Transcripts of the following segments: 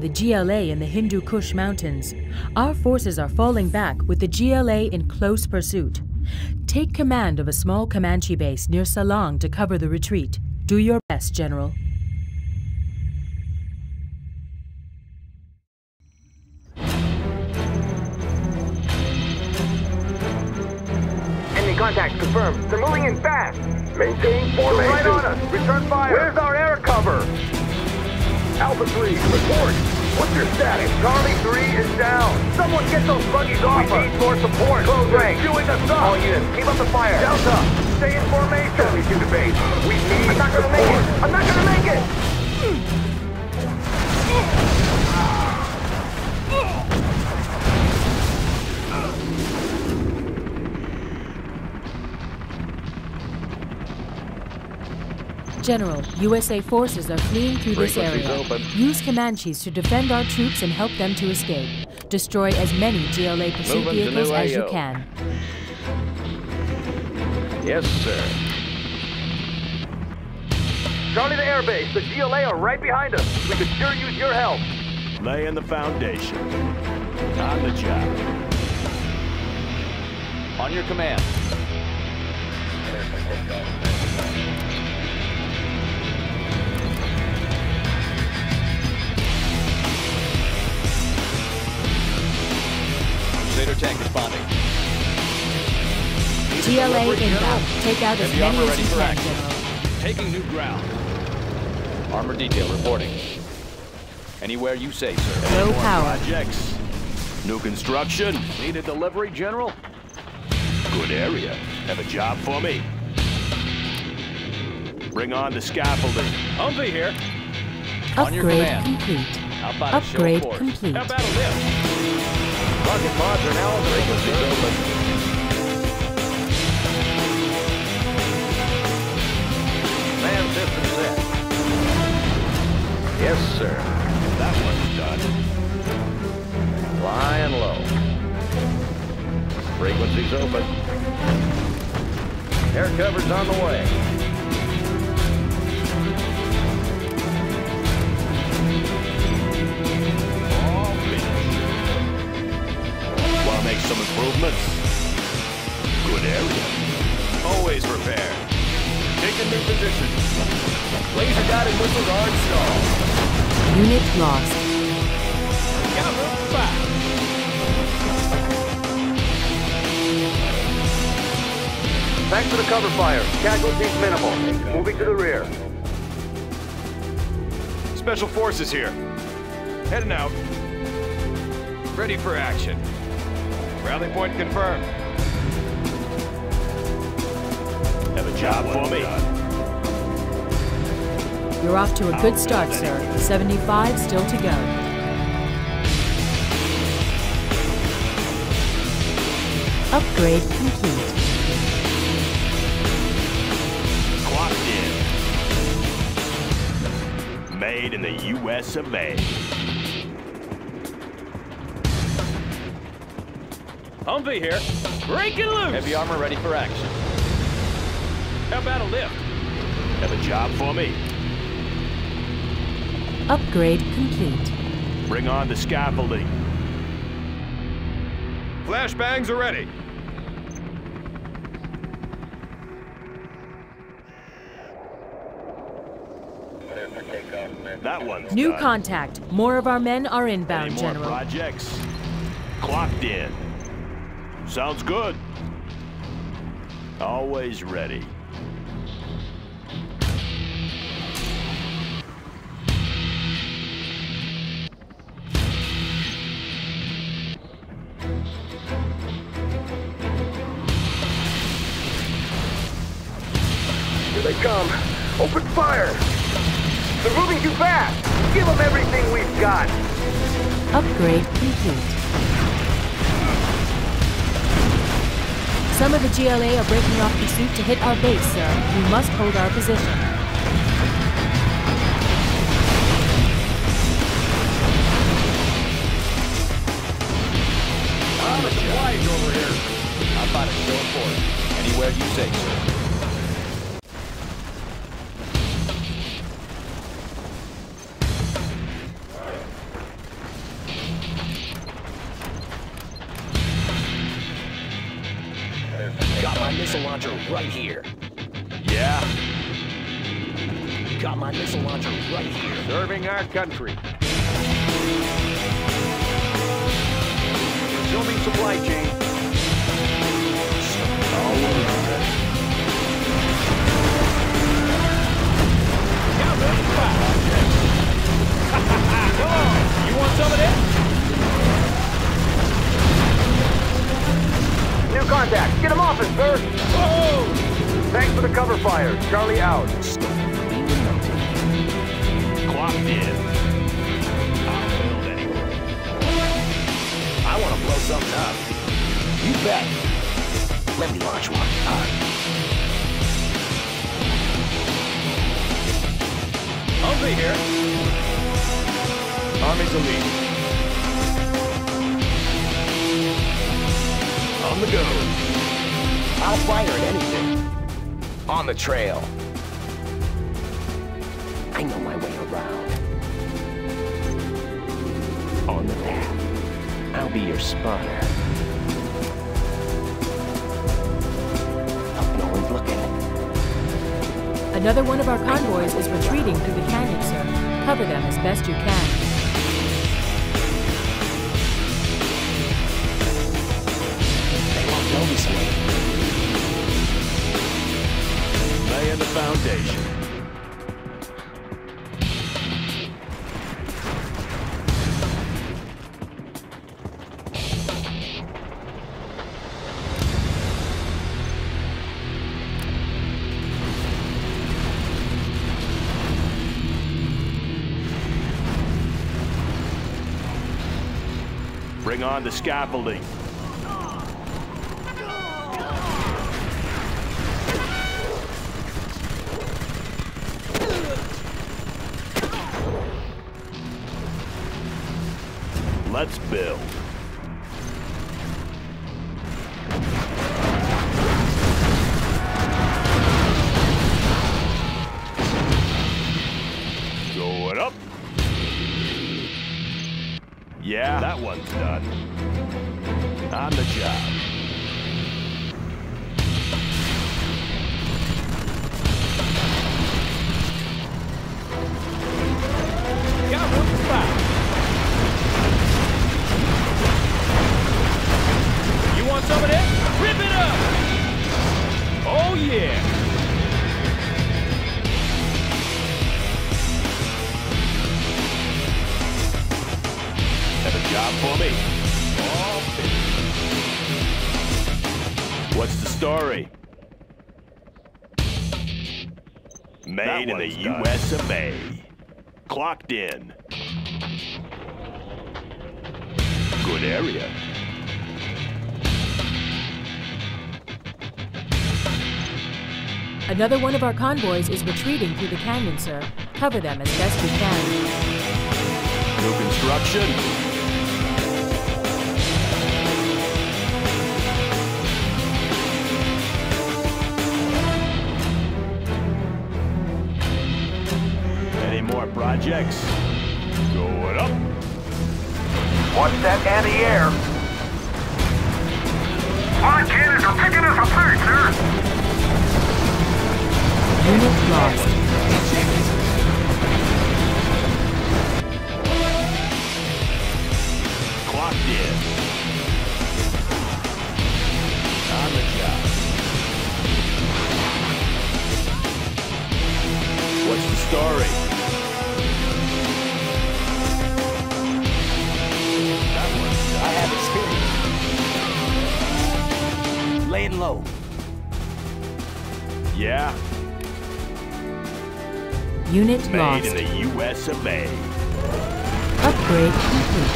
by the GLA in the Hindu Kush Mountains. Our forces are falling back with the GLA in close pursuit. Take command of a small Comanche base near Salong to cover the retreat. Do your best, General. Enemy contact confirmed. They're moving in fast. Maintain formation. Right on us. Return fire. Where's our air cover? Alpha 3, report. What's your status? Charlie 3 is down. Someone get those buggies off us. We need more support. Close rank. Chewing us up. All units, keep up the fire. Delta, stay in formation. Charlie 2 to base. We need support. I'm not gonna make it. General, USA forces are fleeing through this area. Use Comanches to defend our troops and help them to escape. Destroy as many GLA pursuit vehicles as you can. Yes, sir. Charlie to airbase. The GLA are right behind us. We could sure use your help. Laying the foundation. On the job. On your command. Tank responding. GLA inbound. Take out as many as you can, General. Taking new ground. Armor detail reporting. Anywhere you say, sir. Low power. Projects. New construction. Need a delivery, General? Good area. Have a job for me. Bring on the scaffolding. Humvee here. Upgrade complete. Upgrade complete. How about a lift? Rocket pods are now frequency open. Man system set. Yes, sir. That one's done. Flying low. Frequency's open. Air cover's on the way. Make some improvements. Good area. Always repair. Take a new position. Laser dotted whistle guard installed. Unit lost. Cover fire. Back to the cover fire. Casualties minimal. Moving to the rear. Special forces here. Heading out. Ready for action. Rally point confirmed. Have a job for me. You're off to a good start, sir. 75 still to go. Upgrade complete. Clocked in. Made in the US of A. Humvee here. Break it loose. Heavy armor ready for action. How about a lift? Have a job for me. Upgrade complete. Bring on the scaffolding. Flashbangs are ready. That one's new done. Contact. More of our men are inbound, more General. Projects. Clocked in. Sounds good. Always ready. Here they come. Open fire! They're moving too fast! Give them everything we've got! Upgrade complete. Some of the GLA are breaking off pursuit to hit our base, sir. We must hold our position. I'm a flying over here. I'm about to show for it. Anywhere you say, sir. my missile launcher right here. Yeah. Got my missile launcher right here. Serving our country. Resuming supply chain. Now ready to fire. Come on. You want some of that? New contact. Get him off it, sir. Whoa. Thanks for the cover fire. Charlie out. Clocked in. I'll build anyway. I want to blow something up. You bet. Let me launch one. I'll be here. Army's a lead. On the go. I'll fire at anything. On the trail. I know my way around. On the map, I'll be your spotter. Hope no one's looking. Another one of our convoys is retreating through the canyon, sir. Cover them as best you can. They won't notice me. Laying the foundation. Bring on the scaffolding. Let's build. Going up. Yeah, that one's done. On the job. Got one spot. You want some of that? Rip it up! Oh yeah! Job for me. What's the story? Made in the US of A. Clocked in. Good area. Another one of our convoys is retreating through the canyon, sir. Cover them as best you can. New construction. Jax, going up. Watch that anti-air. My cannons are picking us apart, sir. Unit lost. Clocked in. On the job. What's the story? I have experience. Laying low. Yeah. Unit lost. Made in the US of A. Upgrade complete.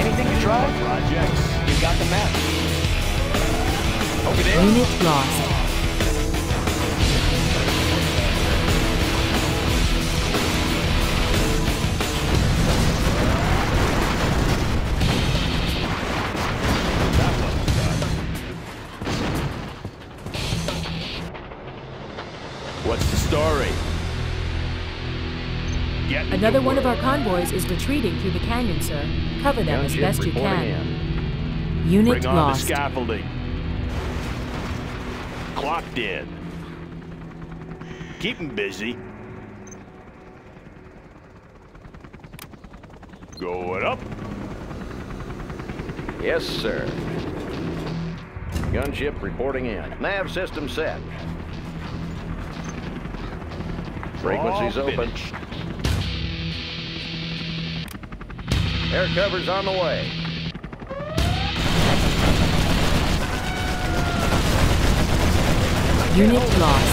Anything to try? Projects. You got the map. Over there. Unit lost. Another one of our convoys is retreating through the canyon, sir. Cover them as best you can. Unit lost. Bring on the scaffolding. Clocked in. Keep them busy. Going up. Yes, sir. Gunship reporting in. Nav system set. Frequencies open. Air cover's on the way. Unit lost.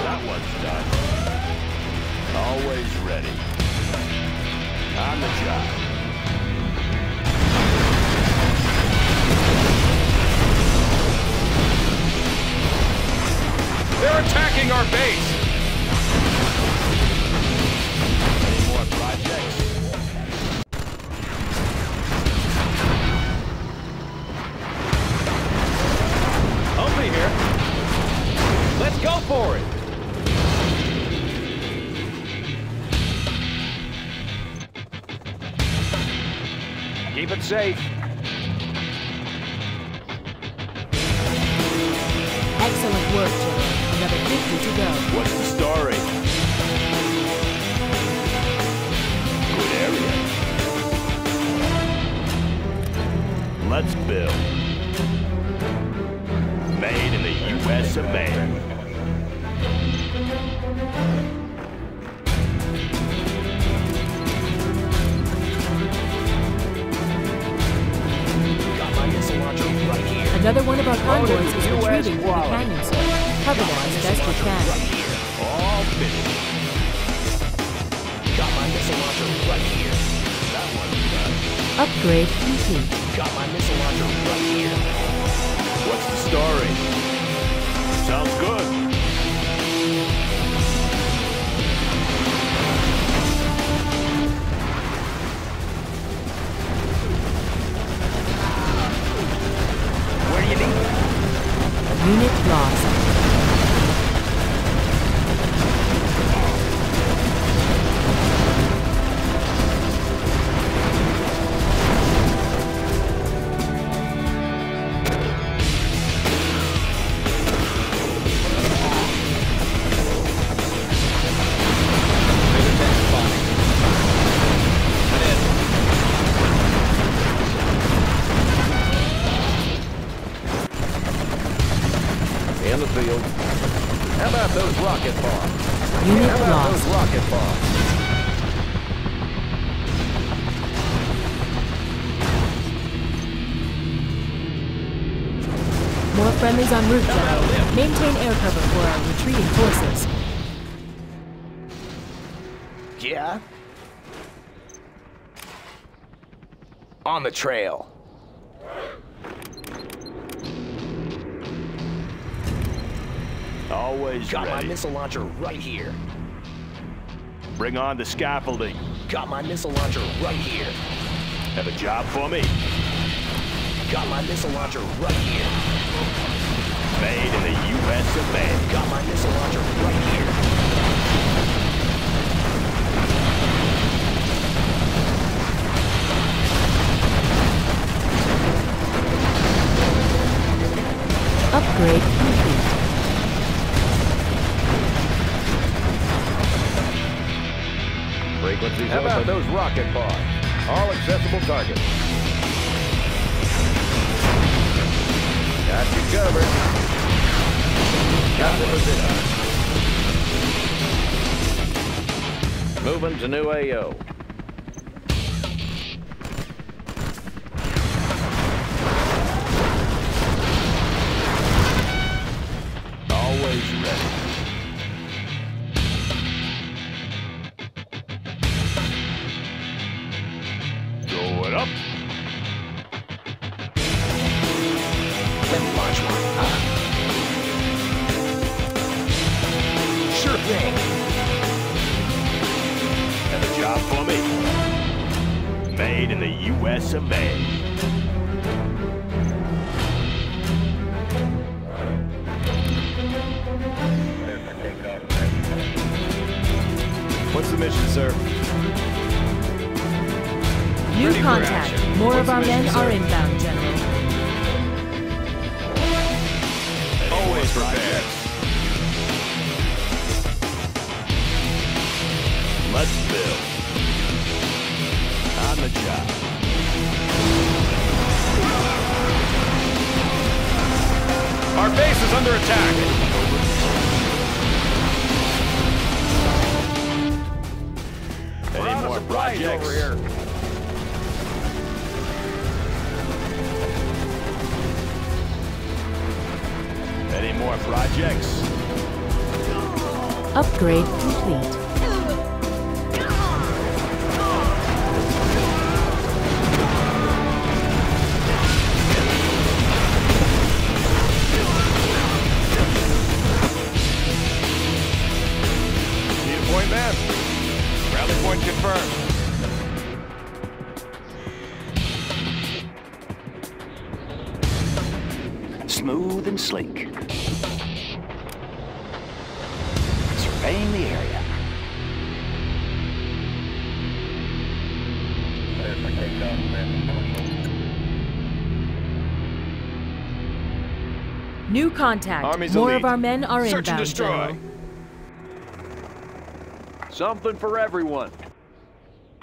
That one's done. Always ready. On the job. They're attacking our base! Any more projects? Over here! Let's go for it! Keep it safe! Excellent work, Jim. Another 50 to go. What's the story? Good area. Let's build. Made in the U.S. of A. Got my cilantro right here. Another one of our convoys is retreating through the canyon, sir. Cover them as best you can. All finished. Got my missile launcher right here. That one's done. Upgrade complete. Got my missile launcher right here. What's the story? Sounds good. Where do you need? Unit lost. Friendlies on route, General. Maintain air cover for our retreating forces. Yeah? On the trail. Always got ready. My missile launcher right here. Bring on the scaffolding. Got my missile launcher right here. Have a job for me. Got my missile launcher right here. Made in the U.S. of A. Got my missile launcher right here. Upgrade complete. Frequencies How about open. Those rocket bars? All accessible targets. Got you covered. Moving to new AO. Always ready. Going up. Then launch one up. Have a job for me. made in the US of A. What's the mission, sir? New Ready contact. More What's of our men sir? Are inbound, General. Always prepared. Let's build. On the job. Our base is under attack. Any more projects over here? Any more projects? Upgrade complete. Need a point man? Rally point confirmed. Smooth and sleek. Surveying the area. New contact. Army's More elite. Of our men are Search inbound. Search and destroy. Though. Something for everyone.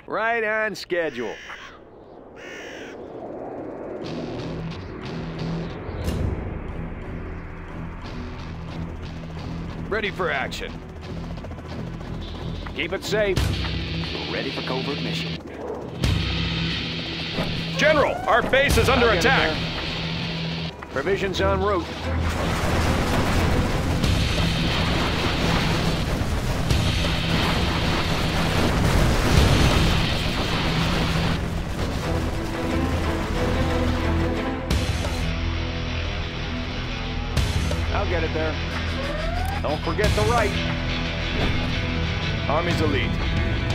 Right on schedule. Ready for action. Keep it safe. We're ready for covert mission. General, our base is under attack. Provisions en route. Get it there. Don't forget the right. Army's elite.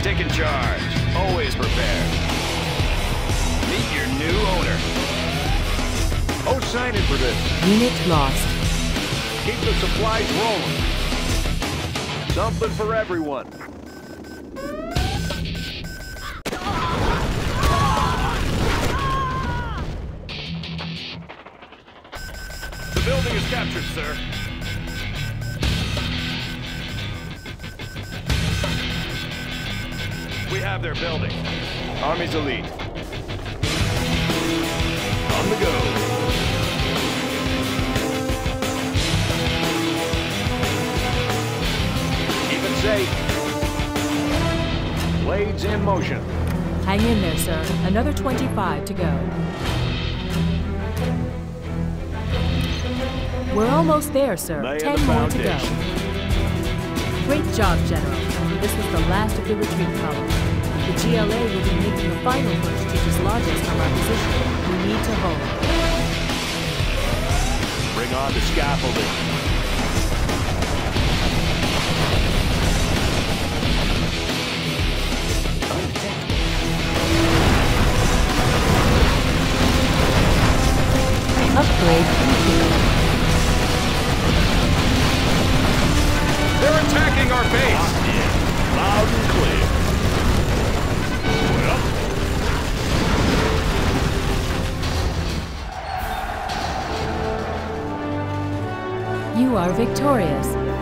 Taking charge. Always prepared. Meet your new owner. Oh, sign in for this. Unit lost. Keep the supplies rolling. Something for everyone. The building is captured, sir. We have their building. Army's elite. On the go. Keep it safe. Blades in motion. Hang in there, sir. Another 25 to go. We're almost there, sir. 10 more to go. Great job, General. This was the last of the retreat column. The GLA will be making a final push to dislodge us from our position. We need to hold. Bring on the scaffolding. Upgrade complete. They're attacking our base! Locked in. Loud and clear. What up? You are victorious.